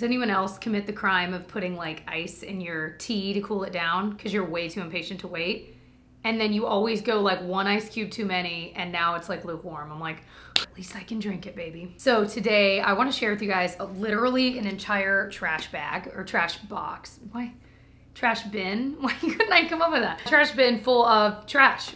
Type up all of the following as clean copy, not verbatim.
Does anyone else commit the crime of putting like ice in your tea to cool it down because you're way too impatient to wait? And then you always go like one ice cube too many and now it's like lukewarm. I'm like, at least I can drink it, baby. So today I want to share with you guys literally an entire trash bag or trash box. Why? Trash bin? Why couldn't I come up with that? Trash bin full of trash.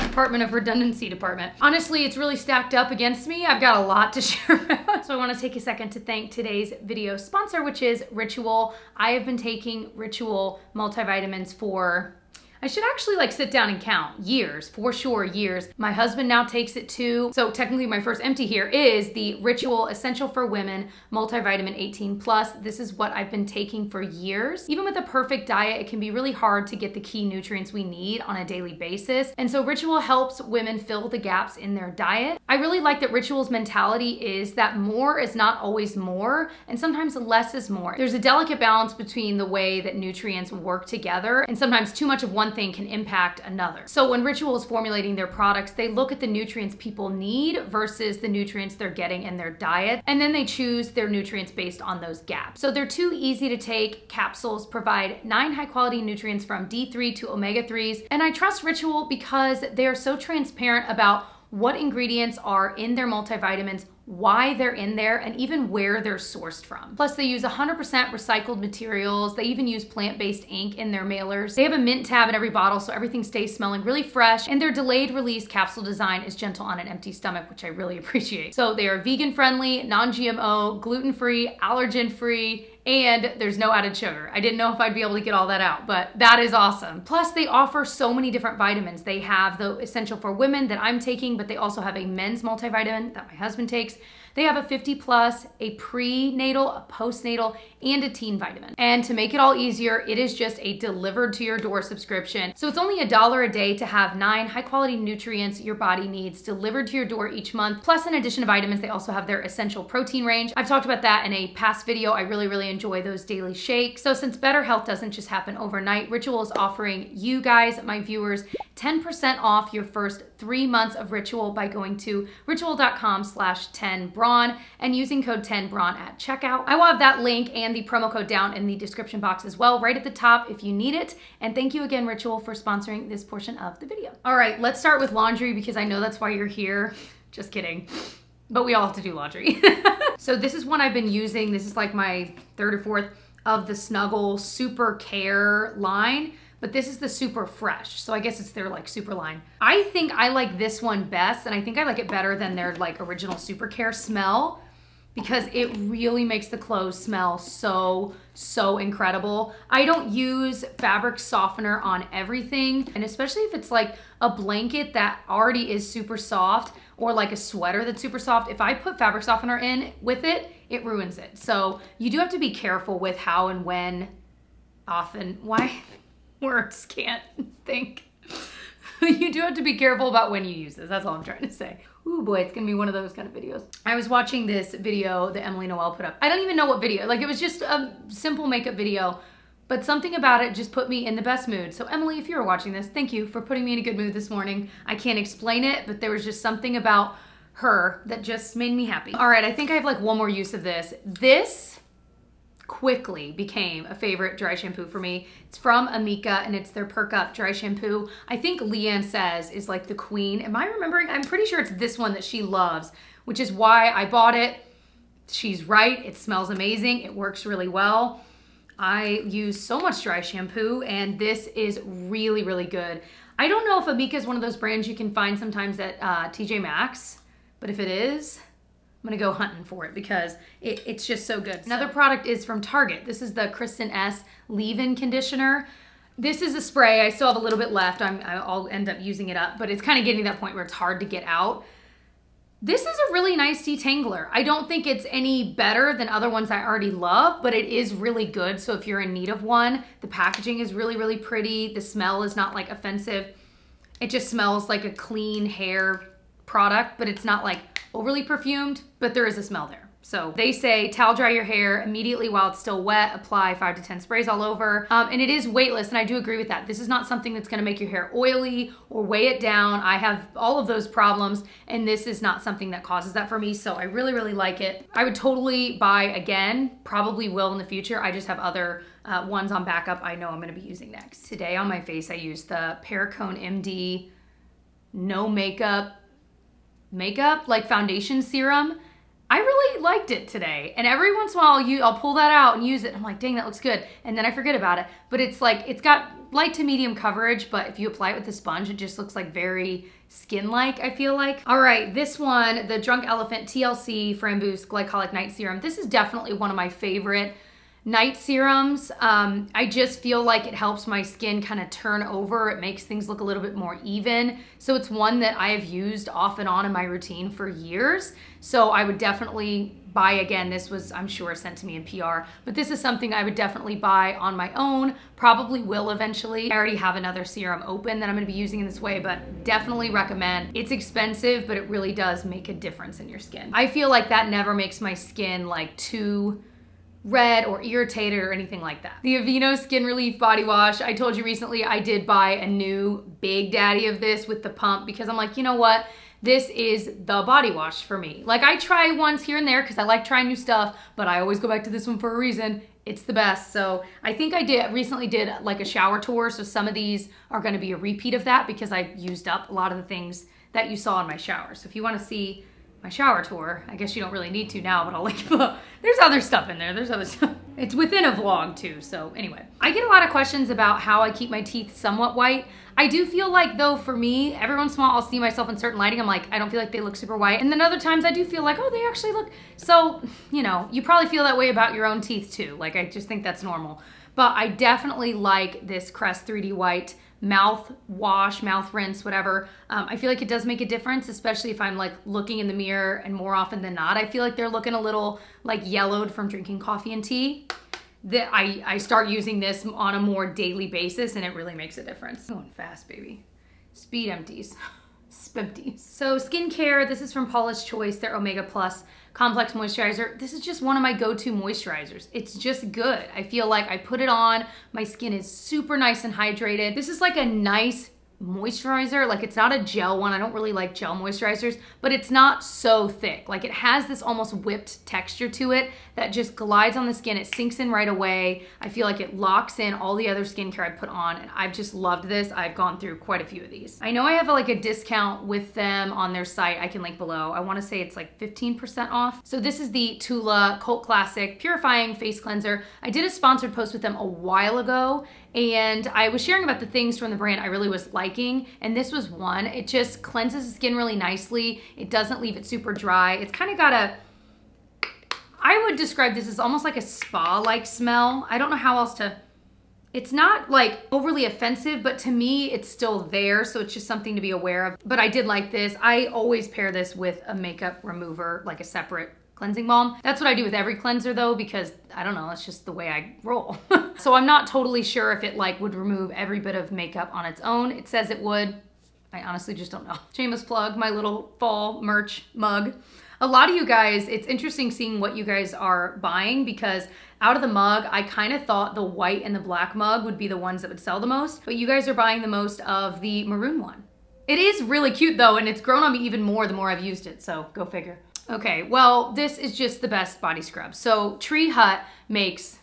Department of Redundancy Department. Honestly, it's really stacked up against me. I've got a lot to share about. So I want to take a second to thank today's video sponsor, which is Ritual. I have been taking Ritual multivitamins for, I should actually like sit down and count, years, for sure, years. My husband now takes it too. So technically my first empty here is the Ritual Essential for Women Multivitamin 18 Plus. This is what I've been taking for years. Even with a perfect diet, it can be really hard to get the key nutrients we need on a daily basis. And so Ritual helps women fill the gaps in their diet. I really like that Ritual's mentality is that more is not always more, and sometimes less is more. There's a delicate balance between the way that nutrients work together, and sometimes too much of one thing can impact another. So when Ritual is formulating their products, they look at the nutrients people need versus the nutrients they're getting in their diet, and then they choose their nutrients based on those gaps. So they're two easy to take capsules, provide 9 high quality nutrients from D3 to omega-3s, and I trust Ritual because they are so transparent about what ingredients are in their multivitamins, why they're in there, and even where they're sourced from. Plus they use 100% recycled materials. They even use plant-based ink in their mailers. They have a mint tab in every bottle, so everything stays smelling really fresh, and their delayed release capsule design is gentle on an empty stomach, which I really appreciate. So they are vegan friendly, non-GMO, gluten-free, allergen-free, and there's no added sugar. I didn't know if I'd be able to get all that out, but that is awesome. Plus they offer so many different vitamins. They have the Essential for Women that I'm taking, but they also have a men's multivitamin that my husband takes. They have a 50 plus, a prenatal, a postnatal, and a teen vitamin. And to make it all easier, it is just a delivered to your door subscription. So it's only $1 a day to have 9 high quality nutrients your body needs delivered to your door each month. Plus in addition to vitamins, they also have their essential protein range. I've talked about that in a past video. I really enjoy those daily shakes. So since better health doesn't just happen overnight, Ritual is offering you guys, my viewers, 10% off your first 3 months of Ritual by going to ritual.com/10braun and using code 10braun at checkout. I will have that link and the promo code down in the description box as well, right at the top if you need it. And thank you again, Ritual, for sponsoring this portion of the video. All right, let's start with laundry because I know that's why you're here. Just kidding. But we all have to do laundry. So this is one I've been using. This is like my third or fourth of the Snuggle Super Care line. But this is the Super Fresh. So I guess it's their like super line. I think I like this one best, and I think I like it better than their like original Super Care smell because it really makes the clothes smell so incredible. I don't use fabric softener on everything, and especially if it's like a blanket that already is super soft or like a sweater that's super soft. If I put fabric softener in with it, it ruins it. So you do have to be careful with how and when often, why? Words can't think. You do have to be careful about when you use this. That's all I'm trying to say. Ooh boy, it's gonna be one of those kind of videos. I was watching this video that Emily Noel put up. I don't even know what video, like it was just a simple makeup video, but something about it just put me in the best mood. So Emily, if you're watching this, thank you for putting me in a good mood this morning. I can't explain it, but there was just something about her that just made me happy. All right, I think I have like one more use of this. This quickly became a favorite dry shampoo for me. It's from Amika and it's their Perk Up dry shampoo. I think Leanne says is like the queen. Am I remembering? I'm pretty sure it's this one that she loves, which is why I bought it. She's right. It smells amazing. It works really well. I use so much dry shampoo and this is really good. I don't know if Amika is one of those brands you can find sometimes at TJ Maxx, but if it is, I'm gonna go hunting for it because it's just so good. Another product is from Target. This is the Kristen Ess Leave-In Conditioner. This is a spray. I still have a little bit left. I'll end up using it up, but it's kind of getting to that point where it's hard to get out. This is a really nice detangler. I don't think it's any better than other ones I already love, but it is really good. So if you're in need of one, the packaging is really pretty. The smell is not like offensive. It just smells like a clean hair product, but it's not like overly perfumed, but there is a smell there. So they say towel dry your hair immediately while it's still wet, apply 5 to 10 sprays all over. And it is weightless, and I do agree with that. This is not something that's gonna make your hair oily or weigh it down. I have all of those problems, and this is not something that causes that for me, so I really, really like it. I would totally buy again, probably will in the future. I just have other ones on backup I know I'm gonna be using next. Today on my face, I used the Perricone MD No Makeup, like foundation serum. I really liked it today, and every once in a while I'll pull that out and use it, and I'm like, dang, that looks good, and then I forget about it. But it's like, it's got light to medium coverage, but if you apply it with a sponge, it just looks like very skin-like, I feel like. All right, this one, the Drunk Elephant TLC Framboos Glycolic Night Serum. This is definitely one of my favorite night serums. I just feel like it helps my skin kind of turn over. It makes things look a little bit more even. So it's one that I have used off and on in my routine for years. So I would definitely buy again. This was, I'm sure, sent to me in PR, but this is something I would definitely buy on my own, probably will eventually. I already have another serum open that I'm gonna be using in this way, but definitely recommend. It's expensive, but it really does make a difference in your skin. I feel like that never makes my skin like too red or irritated or anything like that. The Aveeno Skin Relief Body Wash. I told you recently I did buy a new Big Daddy of this with the pump because I'm like, you know what? This is the body wash for me. Like, I try ones here and there because I like trying new stuff, but I always go back to this one for a reason. It's the best. So I think I recently did like a shower tour. So some of these are gonna be a repeat of that because I used up a lot of the things that you saw in my shower. So if you wanna see my shower tour. I guess you don't really need to now, but I'll like, there's other stuff in there. There's other stuff. It's within a vlog too, so anyway. I get a lot of questions about how I keep my teeth somewhat white. I do feel like though, for me, every once in a while I'll see myself in certain lighting. I'm like, I don't feel like they look super white. And then other times I do feel like, oh, they actually look. So, you know, you probably feel that way about your own teeth too. Like, I just think that's normal. But I definitely like this Crest 3D White mouth wash, mouth rinse, whatever. I feel like it does make a difference, especially if I'm like looking in the mirror, and more often than not, I feel like they're looking a little like yellowed from drinking coffee and tea. That I start using this on a more daily basis, and it really makes a difference. Going fast, baby. Speed empties. Spimpties. So skincare, this is from Paula's Choice, their Omega Plus Complex Moisturizer. This is just one of my go-to moisturizers. It's just good. I feel like I put it on, my skin is super nice and hydrated. This is like a nice moisturizer. Like, it's not a gel one. I don't really like gel moisturizers, but it's not so thick. Like, it has this almost whipped texture to it that just glides on the skin. It sinks in right away. I feel like it locks in all the other skincare I put on, and I've just loved this. I've gone through quite a few of these. I know I have like a discount with them on their site. I can link below. I want to say it's like 15% off. So this is the Tula Cult Classic Purifying Face Cleanser. I did a sponsored post with them a while ago, and I was sharing about the things from the brand I really was liking, and this was one. It just cleanses the skin really nicely. It doesn't leave it super dry. It's kind of got a, I would describe this as almost like a spa-like smell. I don't know how else to, it's not like overly offensive, but to me, it's still there. So it's just something to be aware of. But I did like this. I always pair this with a makeup remover, like a separate cleansing balm. That's what I do with every cleanser though, because I don't know, that's just the way I roll. So I'm not totally sure if it like would remove every bit of makeup on its own. It says it would. I honestly just don't know. Shameless plug, my little fall merch mug. A lot of you guys, it's interesting seeing what you guys are buying, because out of the mug, I kind of thought the white and the black mug would be the ones that would sell the most, but you guys are buying the most of the maroon one. It is really cute though, and it's grown on me even more the more I've used it, so go figure. Okay, well, this is just the best body scrub. So Tree Hut makes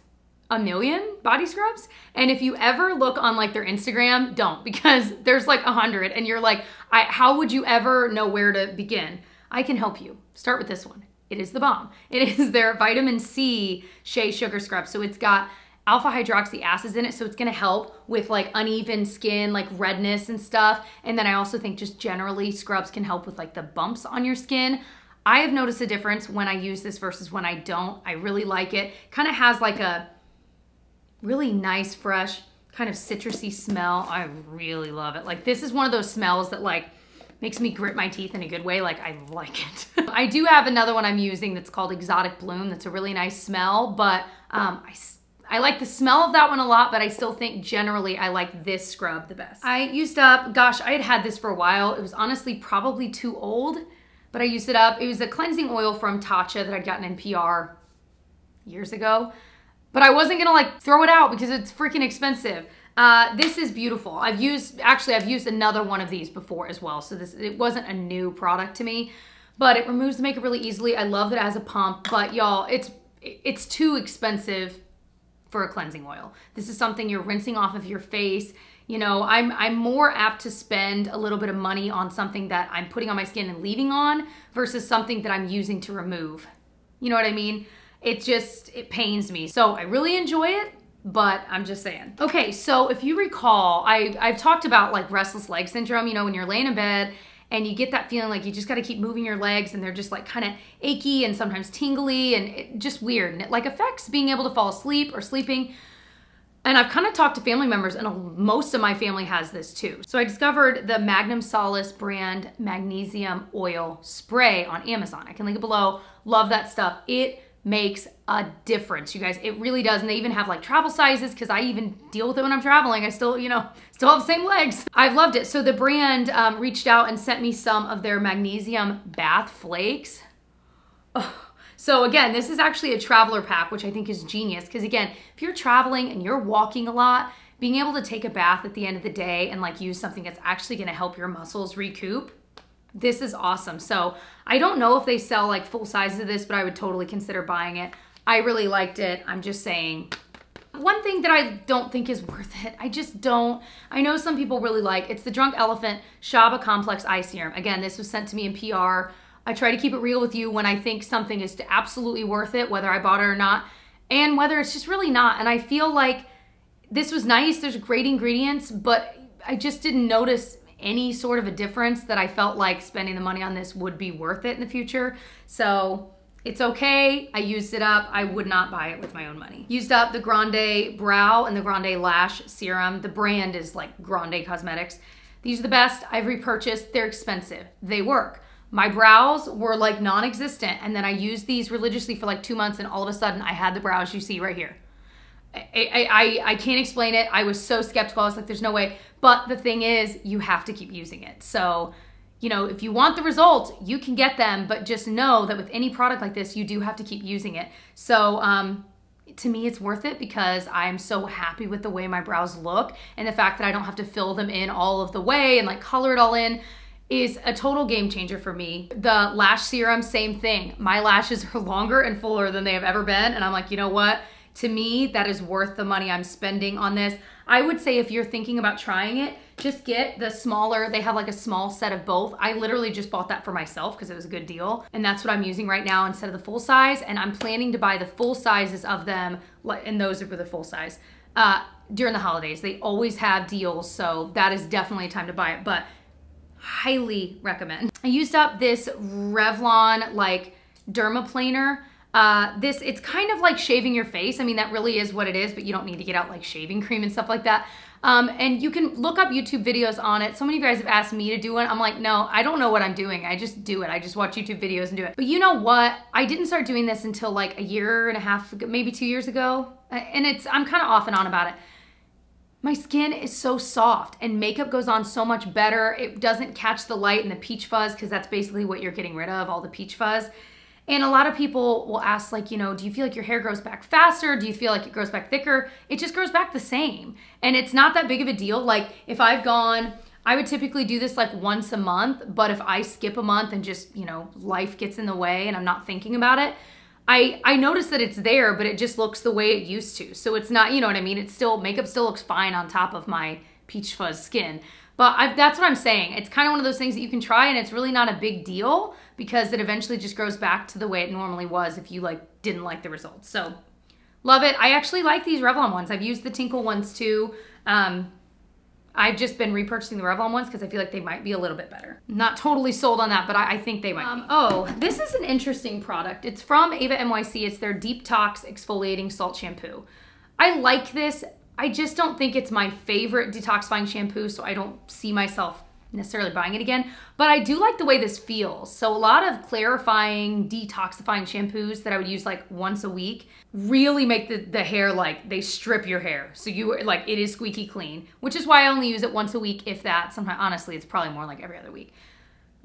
a million body scrubs, and if you ever look on like their Instagram, don't, because there's like 100, and you're like, how would you ever know where to begin? I can help you. Start with this one. It is the bomb. It is their vitamin C shea sugar scrub. So it's got alpha hydroxy acids in it, so it's gonna help with like uneven skin, like redness and stuff. And then I also think just generally scrubs can help with like the bumps on your skin. I have noticed a difference when I use this versus when I don't. I really like it. Kind of has like a really nice, fresh, kind of citrusy smell. I really love it. Like, this is one of those smells that like makes me grit my teeth in a good way. Like, I like it. I do have another one I'm using that's called Exotic Bloom. That's a really nice smell, but I like the smell of that one a lot, but I still think generally I like this scrub the best. I used up, gosh, I had this for a while. It was honestly probably too old. but I used it up. It was a cleansing oil from Tatcha that I'd gotten in PR years ago, but I wasn't gonna like throw it out because it's freaking expensive. This is beautiful. I've used another one of these before as well. So it wasn't a new product to me, but it removes the makeup really easily. I love that it has a pump, but y'all, it's too expensive for a cleansing oil. This is something you're rinsing off of your face. You know, I'm more apt to spend a little bit of money on something that I'm putting on my skin and leaving on versus something that I'm using to remove. You know what I mean? It pains me. So I really enjoy it, but I'm just saying. Okay, so if you recall, I've talked about like restless leg syndrome, you know, when you're laying in bed and you get that feeling like you just gotta keep moving your legs and they're just like kind of achy and sometimes tingly and just weird. And it like affects being able to fall asleep or sleeping. And I've kind of talked to family members and most of my family has this too. So I discovered the Magnum Solace brand magnesium oil spray on Amazon. I can link it below. Love that stuff. It makes a difference, you guys. It really does. And they even have like travel sizes because I even deal with it when I'm traveling. I still, you know, still have the same legs. I've loved it. So the brand reached out and sent me some of their magnesium bath flakes. Oh. So again, this is actually a traveler pack, which I think is genius. Because again, if you're traveling and you're walking a lot, being able to take a bath at the end of the day and like use something that's actually gonna help your muscles recoup, this is awesome. So I don't know if they sell like full sizes of this, but I would totally consider buying it. I really liked it. I'm just saying. One thing that I don't think is worth it, I just don't. I know some people really like, it's the Drunk Elephant Shaba Complex Eye Serum. Again, this was sent to me in PR. I try to keep it real with you when I think something is absolutely worth it, whether I bought it or not, and whether it's just really not. And I feel like this was nice. There's great ingredients, but I just didn't notice any sort of a difference that I felt like spending the money on this would be worth it in the future. So it's okay. I used it up. I would not buy it with my own money. Used up the Grande Brow and the Grande Lash Serum. The brand is like Grande Cosmetics. These are the best I've repurchased. They're expensive. They work. My brows were like non-existent, and then I used these religiously for like 2 months, and all of a sudden I had the brows you see right here. I can't explain it. I was so skeptical. I was like, there's no way. But the thing is, you have to keep using it. So, you know, if you want the results, you can get them, but just know that with any product like this, you do have to keep using it. So to me, it's worth it because I'm so happy with the way my brows look, and the fact that I don't have to fill them in all of the way and like color it all in is a total game changer for me. The lash serum, same thing. My lashes are longer and fuller than they have ever been. And I'm like, you know what? To me, that is worth the money I'm spending on this. I would say if you're thinking about trying it, just get the smaller, they have like a small set of both. I literally just bought that for myself because it was a good deal. And that's what I'm using right now instead of the full size. And I'm planning to buy the full sizes of them. And those are for the full size. During the holidays, they always have deals. So that is definitely a time to buy it. But highly recommend. I used up this Revlon like dermaplaner. It's kind of like shaving your face. I mean, that really is what it is, but you don't need to get out like shaving cream and stuff like that. And you can look up YouTube videos on it. So many of you guys have asked me to do one. I'm like, no, I don't know what I'm doing. I just do it. I just watch YouTube videos and do it. But you know what? I didn't start doing this until like a year and a half, maybe 2 years ago. And I'm kind of off and on about it. My skin is so soft and makeup goes on so much better. It doesn't catch the light and the peach fuzz because that's basically what you're getting rid of, all the peach fuzz. And a lot of people will ask like, you know, do you feel like your hair grows back faster? Do you feel like it grows back thicker? It just grows back the same. And it's not that big of a deal. Like if I would typically do this like once a month, but if I skip a month and just, you know, life gets in the way and I'm not thinking about it, I notice that it's there, but it just looks the way it used to. So it's not, you know what I mean? It's still, makeup still looks fine on top of my peach fuzz skin. But that's what I'm saying. It's kind of one of those things that you can try and it's really not a big deal because it eventually just grows back to the way it normally was if you like didn't like the results. So love it. I actually like these Revlon ones. I've used the Tinkle ones too. I've just been repurchasing the Revlon ones because I feel like they might be a little bit better. Not totally sold on that, but I think they might be. Oh, this is an interesting product. It's from Ava NYC. It's their Deep Tox Exfoliating Salt Shampoo. I like this. I just don't think it's my favorite detoxifying shampoo, so I don't see myself necessarily buying it again, but I do like the way this feels. So a lot of clarifying, detoxifying shampoos that I would use like once a week really make the hair like, they strip your hair. So you like, it is squeaky clean, which is why I only use it once a week if that. Sometimes, honestly, it's probably more like every other week.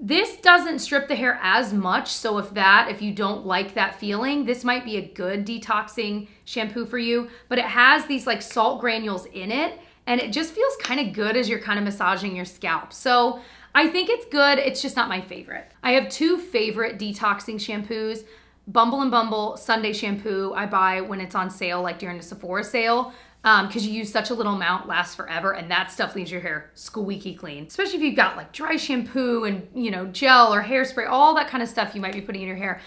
This doesn't strip the hair as much, so if you don't like that feeling, this might be a good detoxing shampoo for you, but it has these like salt granules in it, and it just feels kind of good as you're kind of massaging your scalp. So I think it's good, it's just not my favorite. I have two favorite detoxing shampoos. Bumble and Bumble Sunday shampoo I buy when it's on sale, like during the Sephora sale, because you use such a little amount, lasts forever, and that stuff leaves your hair squeaky clean. Especially if you've got like dry shampoo and, you know, gel or hairspray, all that kind of stuff you might be putting in your hair.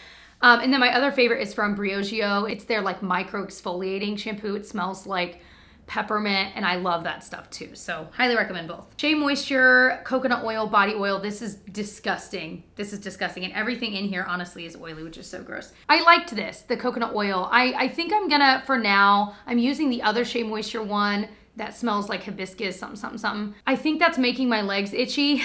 And then my other favorite is from Briogeo. It's their like micro exfoliating shampoo. It smells like peppermint, and I love that stuff too. So highly recommend both. Shea Moisture, coconut oil, body oil. This is disgusting. This is disgusting. And everything in here honestly is oily, which is so gross. I liked this, the coconut oil. I think I'm gonna, for now, I'm using the other Shea Moisture one that smells like hibiscus, something, something, something. I think that's making my legs itchy.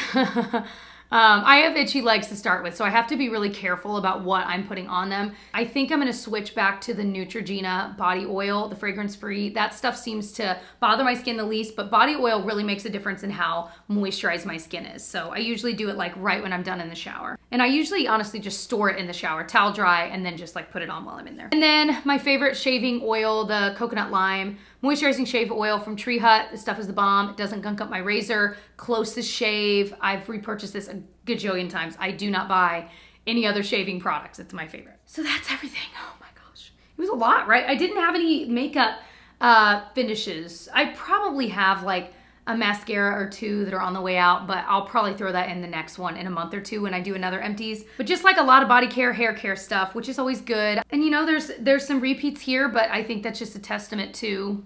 I have itchy legs to start with, so I have to be really careful about what I'm putting on them. I think I'm gonna switch back to the Neutrogena body oil, the fragrance-free. That stuff seems to bother my skin the least, but body oil really makes a difference in how moisturized my skin is. So I usually do it like right when I'm done in the shower. And I usually honestly just store it in the shower, towel dry, and then just like put it on while I'm in there. And then my favorite shaving oil, the coconut lime moisturizing shave oil from Tree Hut. This stuff is the bomb. It doesn't gunk up my razor. Closest Shave. I've repurchased this a gajillion times. I do not buy any other shaving products. It's my favorite. So that's everything. Oh my gosh. It was a lot, right? I didn't have any makeup finishes. I probably have like a mascara or two that are on the way out, but I'll probably throw that in the next one in a month or two when I do another empties. But just like a lot of body care, hair care stuff, which is always good. And you know, there's some repeats here, but I think that's just a testament to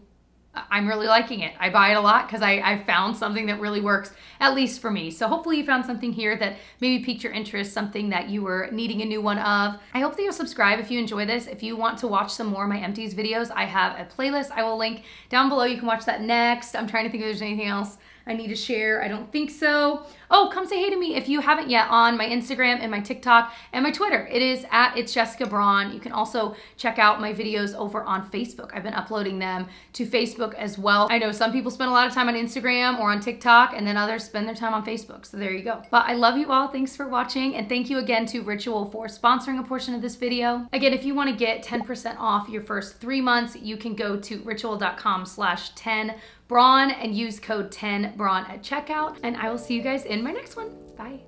I'm really liking it. I buy it a lot because I found something that really works, at least for me. So hopefully you found something here that maybe piqued your interest, something that you were needing a new one of. I hope that you'll subscribe if you enjoy this. If you want to watch some more of my empties videos, I have a playlist I will link down below. You can watch that next. I'm trying to think if there's anything else I need to share. I don't think so. Oh, come say hey to me if you haven't yet on my Instagram and my TikTok and my Twitter. It is at It's Jessica Braun. You can also check out my videos over on Facebook. I've been uploading them to Facebook as well. I know some people spend a lot of time on Instagram or on TikTok, and then others spend their time on Facebook. So there you go. But I love you all. Thanks for watching. And thank you again to Ritual for sponsoring a portion of this video. Again, if you want to get 10% off your first 3 months, you can go to ritual.com/10braun and use code 10braun at checkout. And I will see you guys in my next one. Bye.